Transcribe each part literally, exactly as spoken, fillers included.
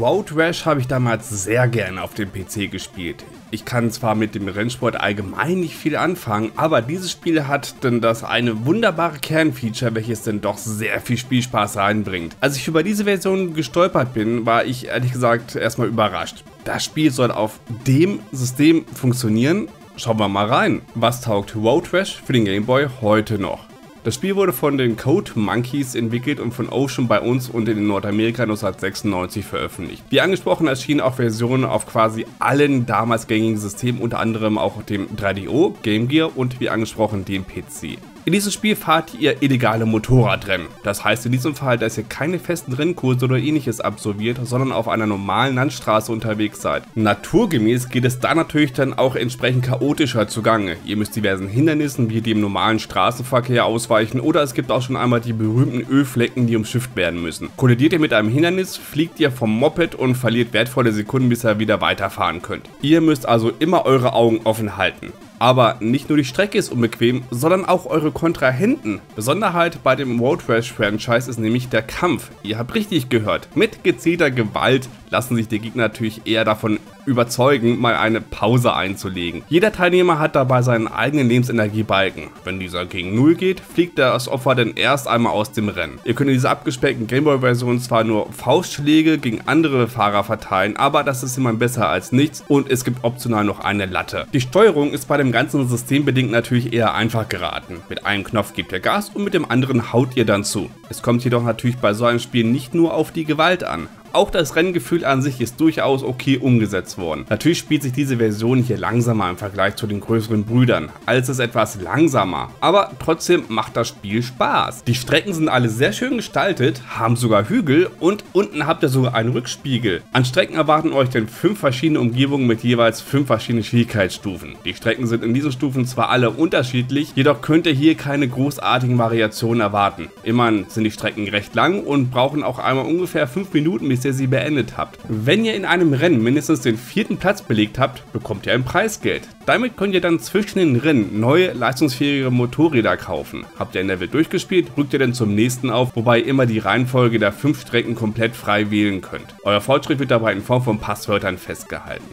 Road Rash habe ich damals sehr gerne auf dem P C gespielt. Ich kann zwar mit dem Rennsport allgemein nicht viel anfangen, aber dieses Spiel hat denn das eine wunderbare Kernfeature, welches denn doch sehr viel Spielspaß reinbringt. Als ich über diese Version gestolpert bin, war ich ehrlich gesagt erstmal überrascht. Das Spiel soll auf dem System funktionieren. Schauen wir mal rein. Was taugt Road Rash für den Game Boy heute noch? Das Spiel wurde von den Code Monkeys entwickelt und von Ocean bei uns und in Nordamerika neunzehnhundertsechsundneunzig veröffentlicht. Wie angesprochen erschienen auch Versionen auf quasi allen damals gängigen Systemen, unter anderem auch dem drei D O, Game Gear und wie angesprochen dem P C. In diesem Spiel fahrt ihr illegale Motorradrennen. Das heißt in diesem Fall, dass ihr keine festen Rennkurse oder ähnliches absolviert, sondern auf einer normalen Landstraße unterwegs seid. Naturgemäß geht es da natürlich dann auch entsprechend chaotischer zugange. Ihr müsst diversen Hindernissen wie dem normalen Straßenverkehr ausweichen. Oder es gibt auch schon einmal die berühmten Ölflecken, die umschifft werden müssen. Kollidiert ihr mit einem Hindernis, fliegt ihr vom Moped und verliert wertvolle Sekunden, bis ihr wieder weiterfahren könnt. Ihr müsst also immer eure Augen offen halten. Aber nicht nur die Strecke ist unbequem, sondern auch eure Kontrahenten. Besonderheit bei dem Road Rash Franchise ist nämlich der Kampf. Ihr habt richtig gehört, mit gezielter Gewalt lassen sich die Gegner natürlich eher davon überzeugen, mal eine Pause einzulegen. Jeder Teilnehmer hat dabei seinen eigenen Lebensenergiebalken. Wenn dieser gegen null geht, fliegt das Opfer dann erst einmal aus dem Rennen. Ihr könnt in dieser abgespeckten Gameboy-Version zwar nur Faustschläge gegen andere Fahrer verteilen, aber das ist immer besser als nichts und es gibt optional noch eine Latte. Die Steuerung ist bei dem ganzen System bedingt natürlich eher einfach geraten. Mit einem Knopf gebt ihr Gas und mit dem anderen haut ihr dann zu. Es kommt jedoch natürlich bei so einem Spiel nicht nur auf die Gewalt an. Auch das Renngefühl an sich ist durchaus okay umgesetzt worden. Natürlich spielt sich diese Version hier langsamer im Vergleich zu den größeren Brüdern. Alles ist etwas langsamer, aber trotzdem macht das Spiel Spaß. Die Strecken sind alle sehr schön gestaltet, haben sogar Hügel und unten habt ihr sogar einen Rückspiegel. An Strecken erwarten euch denn fünf verschiedene Umgebungen mit jeweils fünf verschiedenen Schwierigkeitsstufen. Die Strecken sind in diesen Stufen zwar alle unterschiedlich, jedoch könnt ihr hier keine großartigen Variationen erwarten. Immerhin sind die Strecken recht lang und brauchen auch einmal ungefähr fünf Minuten, bis ihr sie beendet habt. Wenn ihr in einem Rennen mindestens den vierten Platz belegt habt, bekommt ihr ein Preisgeld. Damit könnt ihr dann zwischen den Rennen neue, leistungsfähige Motorräder kaufen. Habt ihr ein Level durchgespielt, rückt ihr dann zum nächsten auf, wobei ihr immer die Reihenfolge der fünf Strecken komplett frei wählen könnt. Euer Fortschritt wird dabei in Form von Passwörtern festgehalten.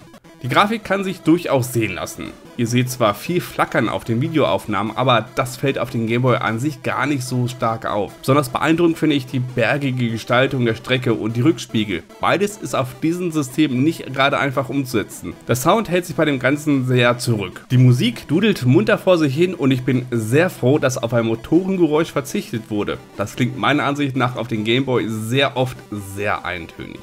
Die Grafik kann sich durchaus sehen lassen. Ihr seht zwar viel Flackern auf den Videoaufnahmen, aber das fällt auf den Game Boy an sich gar nicht so stark auf. Besonders beeindruckend finde ich die bergige Gestaltung der Strecke und die Rückspiegel. Beides ist auf diesem System nicht gerade einfach umzusetzen. Der Sound hält sich bei dem Ganzen sehr zurück. Die Musik dudelt munter vor sich hin und ich bin sehr froh, dass auf ein Motorengeräusch verzichtet wurde. Das klingt meiner Ansicht nach auf den Game Boy sehr oft sehr eintönig.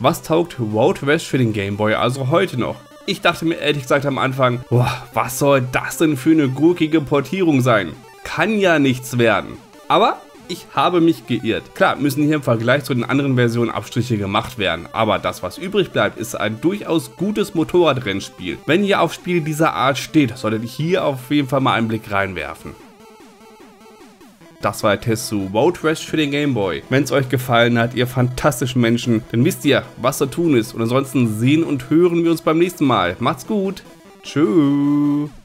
Was taugt Road Rash für den Game Boy also heute noch? Ich dachte mir ehrlich gesagt am Anfang, boah, was soll das denn für eine gurkige Portierung sein? Kann ja nichts werden. Aber ich habe mich geirrt. Klar müssen hier im Vergleich zu den anderen Versionen Abstriche gemacht werden, aber das, was übrig bleibt, ist ein durchaus gutes Motorradrennspiel. Wenn ihr auf Spiele dieser Art steht, solltet ihr hier auf jeden Fall mal einen Blick reinwerfen. Das war der Test zu Road Rash für den Game Boy. Wenn es euch gefallen hat, ihr fantastischen Menschen, dann wisst ihr, was zu tun ist. Und ansonsten sehen und hören wir uns beim nächsten Mal. Macht's gut. Tschüss.